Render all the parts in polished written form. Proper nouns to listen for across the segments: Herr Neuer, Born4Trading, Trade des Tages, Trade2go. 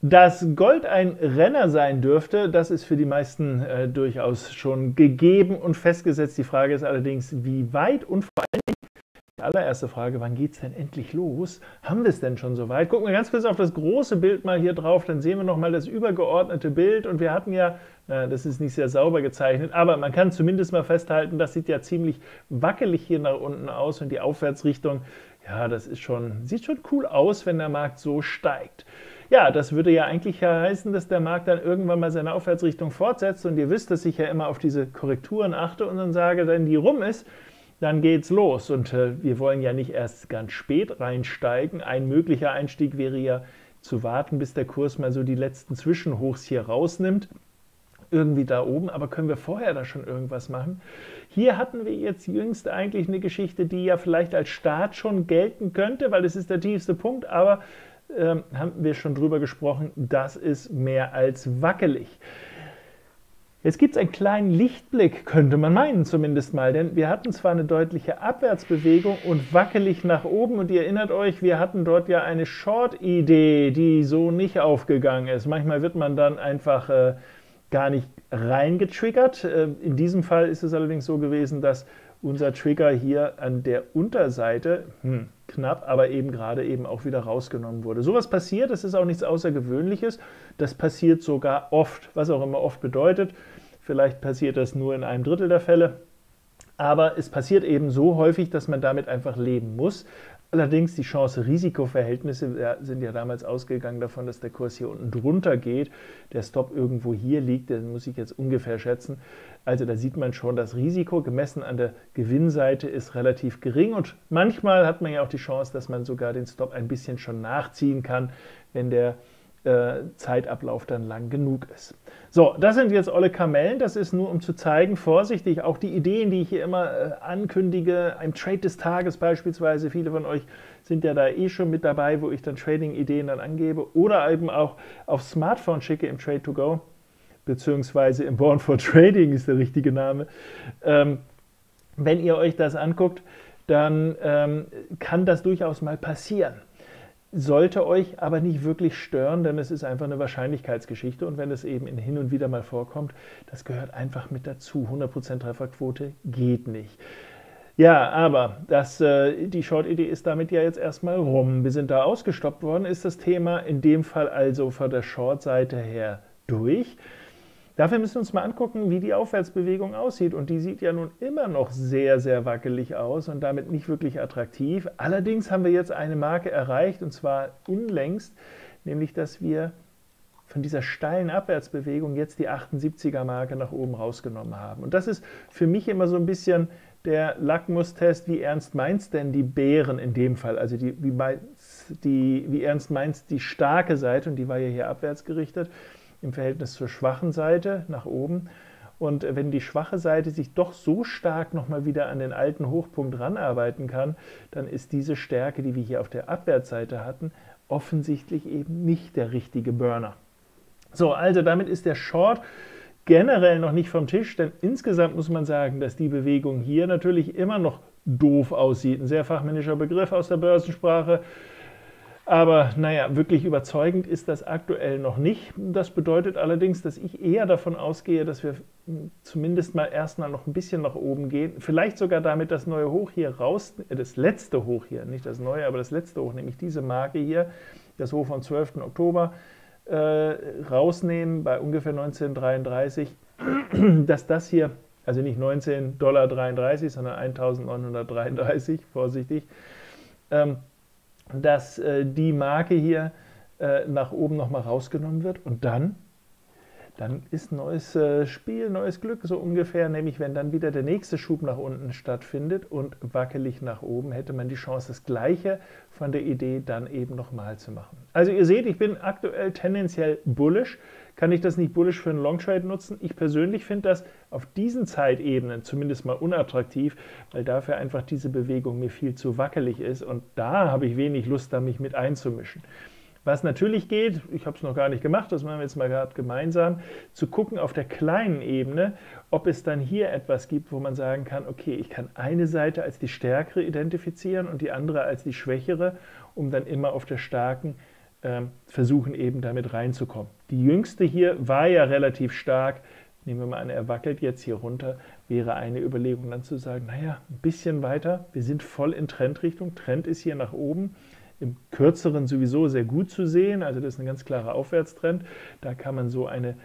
Dass Gold ein Renner sein dürfte, das ist für die meisten durchaus schon gegeben und festgesetzt. Die Frage ist allerdings, wie weit und vor allem die allererste Frage, wann geht es denn endlich los? Haben wir es denn schon so weit? Gucken wir ganz kurz auf das große Bild mal hier drauf, dann sehen wir nochmal das übergeordnete Bild. Und wir hatten ja, das ist nicht sehr sauber gezeichnet, aber man kann zumindest mal festhalten, das sieht ja ziemlich wackelig hier nach unten aus und die Aufwärtsrichtung, ja, das ist schon, sieht schon cool aus, wenn der Markt so steigt. Ja, das würde ja eigentlich heißen, dass der Markt dann irgendwann mal seine Aufwärtsrichtung fortsetzt und ihr wisst, dass ich ja immer auf diese Korrekturen achte und dann sage, wenn die rum ist, dann geht's los und wir wollen ja nicht erst ganz spät reinsteigen. Ein möglicher Einstieg wäre ja zu warten, bis der Kurs mal so die letzten Zwischenhochs hier rausnimmt, irgendwie da oben, aber können wir vorher da schon irgendwas machen? Hier hatten wir jetzt jüngst eigentlich eine Geschichte, die ja vielleicht als Start schon gelten könnte, weil es ist der tiefste Punkt, aber haben wir schon drüber gesprochen, das ist mehr als wackelig. Jetzt gibt es einen kleinen Lichtblick, könnte man meinen zumindest mal, denn wir hatten zwar eine deutliche Abwärtsbewegung und wackelig nach oben und ihr erinnert euch, wir hatten dort ja eine Short-Idee, die so nicht aufgegangen ist. Manchmal wird man dann einfach gar nicht reingetriggert. In diesem Fall ist es allerdings so gewesen, dass unser Trigger hier an der Unterseite knapp, aber eben gerade eben auch wieder rausgenommen wurde. Sowas passiert, das ist auch nichts Außergewöhnliches, das passiert sogar oft, was auch immer oft bedeutet. Vielleicht passiert das nur in einem Drittel der Fälle, aber es passiert eben so häufig, dass man damit einfach leben muss. Allerdings die Chance-Risiko-Verhältnisse sind ja damals ausgegangen davon, dass der Kurs hier unten drunter geht, der Stop irgendwo hier liegt, den muss ich jetzt ungefähr schätzen. Also da sieht man schon, das Risiko gemessen an der Gewinnseite ist relativ gering und manchmal hat man ja auch die Chance, dass man sogar den Stop ein bisschen schon nachziehen kann, wenn der Zeitablauf dann lang genug ist. So, das sind jetzt alle Kamellen, das ist nur um zu zeigen, vorsichtig, auch die Ideen, die ich hier immer ankündige, ein Trade des Tages beispielsweise, viele von euch sind ja da eh schon mit dabei, wo ich dann Trading-Ideen dann angebe oder eben auch auf Smartphone schicke im Trade2go, beziehungsweise im Born4Trading ist der richtige Name. Wenn ihr euch das anguckt, dann kann das durchaus mal passieren. Sollte euch aber nicht wirklich stören, denn es ist einfach eine Wahrscheinlichkeitsgeschichte und wenn es eben hin und wieder mal vorkommt, das gehört einfach mit dazu. 100% Trefferquote geht nicht. Ja, aber die Short-Idee ist damit ja jetzt erstmal rum. Wir sind da ausgestoppt worden, ist das Thema in dem Fall also von der Short-Seite her durch. Dafür müssen wir uns mal angucken, wie die Aufwärtsbewegung aussieht. Und die sieht ja nun immer noch sehr, sehr wackelig aus und damit nicht wirklich attraktiv. Allerdings haben wir jetzt eine Marke erreicht, und zwar unlängst, nämlich dass wir von dieser steilen Abwärtsbewegung jetzt die 78er-Marke nach oben rausgenommen haben. Und das ist für mich immer so ein bisschen der Lackmustest, wie ernst meint's denn die Bären in dem Fall? Also wie ernst meint's die starke Seite, und die war ja hier abwärts gerichtet, im Verhältnis zur schwachen Seite nach oben. Und wenn die schwache Seite sich doch so stark nochmal wieder an den alten Hochpunkt ranarbeiten kann, dann ist diese Stärke, die wir hier auf der Abwärtsseite hatten, offensichtlich eben nicht der richtige Burner. So, also damit ist der Short generell noch nicht vom Tisch, denn insgesamt muss man sagen, dass die Bewegung hier natürlich immer noch doof aussieht. Ein sehr fachmännischer Begriff aus der Börsensprache. Aber naja, wirklich überzeugend ist das aktuell noch nicht. Das bedeutet allerdings, dass ich eher davon ausgehe, dass wir zumindest mal erstmal noch ein bisschen nach oben gehen. Vielleicht sogar damit das neue Hoch hier raus, das letzte Hoch hier, nicht das neue, aber das letzte Hoch, nämlich diese Marke hier, das Hoch vom 12. Oktober, rausnehmen bei ungefähr 19,33, dass das hier, also nicht 19,33 $, sondern 1.933, vorsichtig, dass die Marke hier nach oben nochmal rausgenommen wird und dann ist neues Spiel, neues Glück so ungefähr, nämlich wenn dann wieder der nächste Schub nach unten stattfindet und wackelig nach oben, hätte man die Chance, das Gleiche von der Idee dann eben nochmal zu machen. Also ihr seht, ich bin aktuell tendenziell bullish. Kann ich das nicht bullish für einen Long Trade nutzen? Ich persönlich finde das auf diesen Zeitebenen zumindest mal unattraktiv, weil dafür einfach diese Bewegung mir viel zu wackelig ist und da habe ich wenig Lust, da mich mit einzumischen. Was natürlich geht, ich habe es noch gar nicht gemacht, das machen wir jetzt mal gerade gemeinsam, zu gucken auf der kleinen Ebene, ob es dann hier etwas gibt, wo man sagen kann, okay, ich kann eine Seite als die stärkere identifizieren und die andere als die schwächere, um dann immer auf der starken versuchen eben damit reinzukommen. Die jüngste hier war ja relativ stark. Nehmen wir mal an, er wackelt jetzt hier runter, wäre eine Überlegung dann zu sagen, naja, ein bisschen weiter, wir sind voll in Trendrichtung, Trend ist hier nach oben, im Kürzeren sowieso sehr gut zu sehen, also das ist ein ganz klarer Aufwärtstrend, da kann man so eine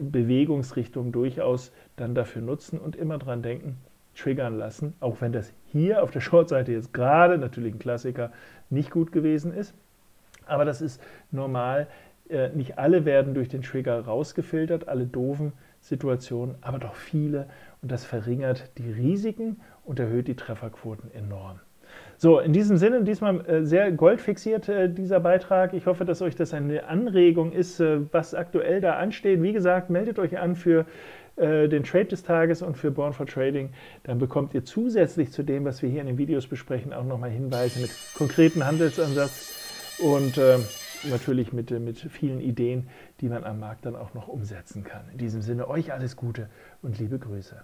Bewegungsrichtung durchaus dann dafür nutzen und immer dran denken, triggern lassen, auch wenn das hier auf der Short-Seite jetzt gerade, natürlich ein Klassiker, nicht gut gewesen ist, aber das ist normal, nicht alle werden durch den Trigger rausgefiltert, alle doofen Situationen, aber doch viele, und das verringert die Risiken und erhöht die Trefferquoten enorm. So, in diesem Sinne, diesmal sehr goldfixiert dieser Beitrag. Ich hoffe, dass euch das eine Anregung ist, was aktuell da ansteht. Wie gesagt, meldet euch an für den Trade des Tages und für Born4Trading. Dann bekommt ihr zusätzlich zu dem, was wir hier in den Videos besprechen, auch nochmal Hinweise mit konkreten Handelsansatz und natürlich mit vielen Ideen, die man am Markt dann auch noch umsetzen kann. In diesem Sinne euch alles Gute und liebe Grüße.